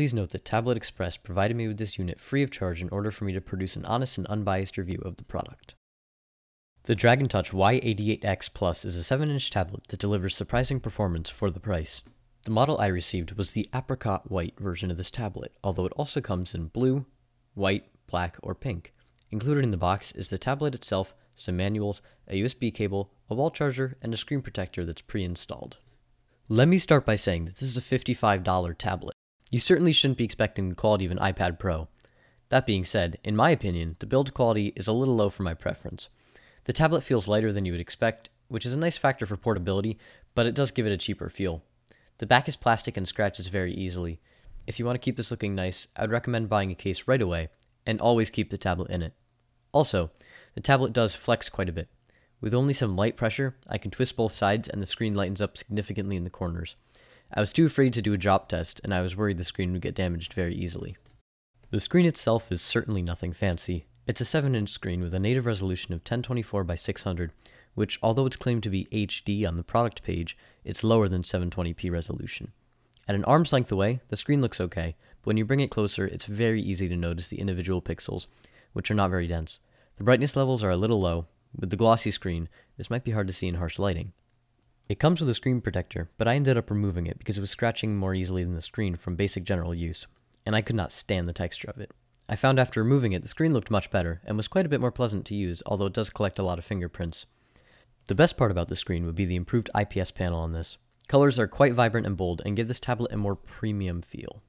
Please note that Tablet Express provided me with this unit free of charge in order for me to produce an honest and unbiased review of the product. The Dragon Touch Y88X Plus is a 7-inch tablet that delivers surprising performance for the price. The model I received was the apricot white version of this tablet, although it also comes in blue, white, black, or pink. Included in the box is the tablet itself, some manuals, a USB cable, a wall charger, and a screen protector that's pre-installed. Let me start by saying that this is a $55 tablet. You certainly shouldn't be expecting the quality of an iPad Pro. That being said, in my opinion, the build quality is a little low for my preference. The tablet feels lighter than you would expect, which is a nice factor for portability, but it does give it a cheaper feel. The back is plastic and scratches very easily. If you want to keep this looking nice, I would recommend buying a case right away, and always keep the tablet in it. Also, the tablet does flex quite a bit. With only some light pressure, I can twist both sides and the screen lightens up significantly in the corners. I was too afraid to do a drop test, and I was worried the screen would get damaged very easily. The screen itself is certainly nothing fancy. It's a 7-inch screen with a native resolution of 1024 by 600, which, although it's claimed to be HD on the product page, it's lower than 720p resolution. At an arm's length away, the screen looks okay, but when you bring it closer, it's very easy to notice the individual pixels, which are not very dense. The brightness levels are a little low. With the glossy screen, this might be hard to see in harsh lighting. It comes with a screen protector, but I ended up removing it because it was scratching more easily than the screen from basic general use, and I could not stand the texture of it. I found after removing it, the screen looked much better and was quite a bit more pleasant to use, although it does collect a lot of fingerprints. The best part about the screen would be the improved IPS panel on this. Colors are quite vibrant and bold and give this tablet a more premium feel.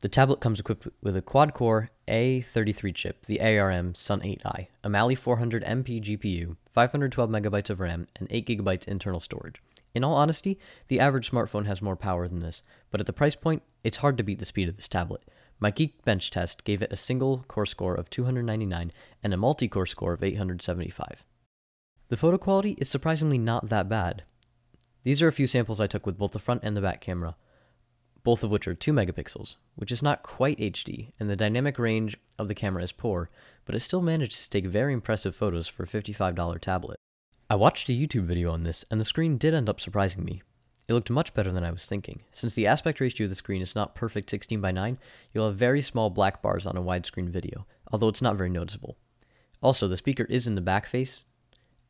The tablet comes equipped with a quad-core A33 chip, the ARM Sun 8i, a Mali 400 MP GPU, 512 MB of RAM, and 8 GB internal storage. In all honesty, the average smartphone has more power than this, but at the price point, it's hard to beat the speed of this tablet. My Geekbench test gave it a single core score of 299 and a multi-core score of 875. The photo quality is surprisingly not that bad. These are a few samples I took with both the front and the back camera, both of which are 2 megapixels, which is not quite HD, and the dynamic range of the camera is poor, but it still manages to take very impressive photos for a $55 tablet. I watched a YouTube video on this, and the screen did end up surprising me. It looked much better than I was thinking. Since the aspect ratio of the screen is not perfect 16:9, you'll have very small black bars on a widescreen video, although it's not very noticeable. Also, the speaker is in the back face,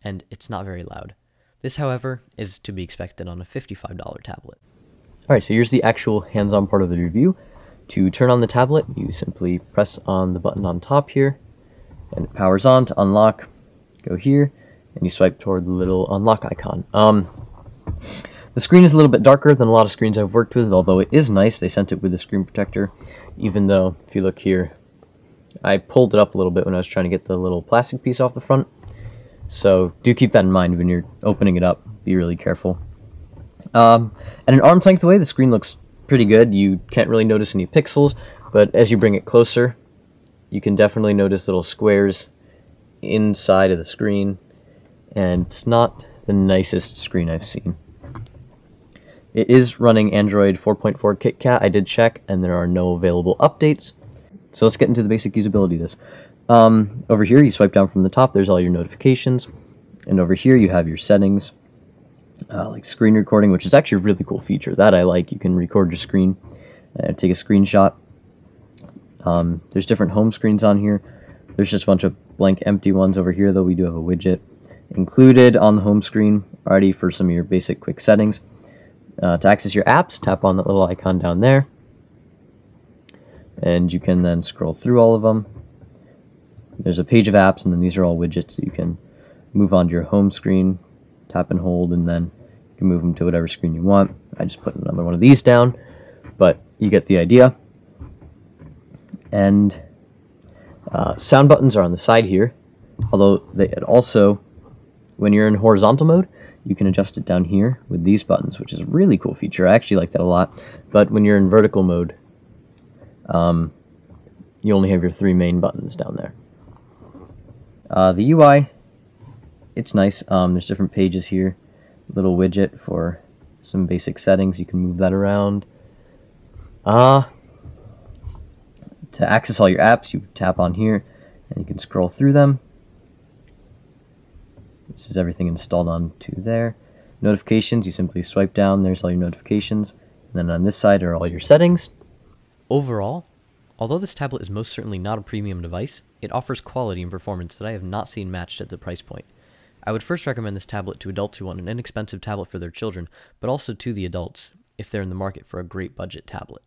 and it's not very loud. This, however, is to be expected on a $55 tablet. Alright, so here's the actual hands-on part of the review. To turn on the tablet, you simply press on the button on top here, and it powers on. To unlock, go here, and you swipe toward the little unlock icon. The screen is a little bit darker than a lot of screens I've worked with, although it is nice. They sent it with a screen protector, even though, if you look here, I pulled it up a little bit when I was trying to get the little plastic piece off the front. So do keep that in mind when you're opening it up. Be really careful. At an arm's length away, the screen looks pretty good. You can't really notice any pixels, but as you bring it closer, you can definitely notice little squares inside of the screen. And it's not the nicest screen I've seen. It is running Android 4.4 KitKat, I did check, and there are no available updates. So let's get into the basic usability of this. Over here, you swipe down from the top, there's all your notifications. And over here, you have your settings, like screen recording, which is actually a really cool feature that I like. You can record your screen, take a screenshot. There's different home screens on here. There's just a bunch of blank empty ones over here, though we do have a widget included on the home screen already for some of your basic quick settings. To access your apps, tap on that little icon down there, and you can then scroll through all of them. There's a page of apps, and then these are all widgets that you can move onto your home screen, tap and hold, and then you can move them to whatever screen you want. I just put another one of these down, but you get the idea. And sound buttons are on the side here, although they also, when you're in horizontal mode, you can adjust it down here with these buttons, which is a really cool feature. I actually like that a lot. But when you're in vertical mode, you only have your 3 main buttons down there. The UI, it's nice. There's different pages here. Little widget for some basic settings. You can move that around. To access all your apps, you tap on here, and you can scroll through them. This is everything installed onto there. Notifications, you simply swipe down, there's all your notifications. And then on this side are all your settings. Overall, although this tablet is most certainly not a premium device, it offers quality and performance that I have not seen matched at the price point. I would first recommend this tablet to adults who want an inexpensive tablet for their children, but also to the adults, if they're in the market for a great budget tablet.